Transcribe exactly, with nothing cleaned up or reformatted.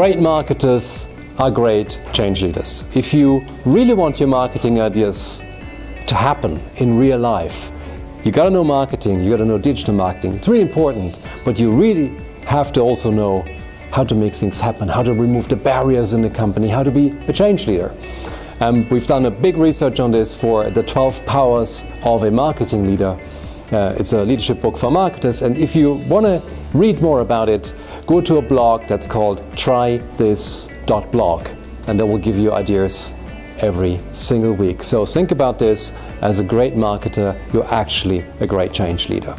Great marketers are great change leaders. If you really want your marketing ideas to happen in real life, you gotta know marketing, you gotta know digital marketing. It's really important, but you really have to also know how to make things happen, how to remove the barriers in the company, how to be a change leader. Um, we've done a big research on this for the twelve powers of a marketing leader. Uh, it's a leadership book for marketers, and if you want to read more about it, go to a blog that's called try this dot blog, and that will give you ideas every single week. So think about this: as a great marketer, you're actually a great change leader.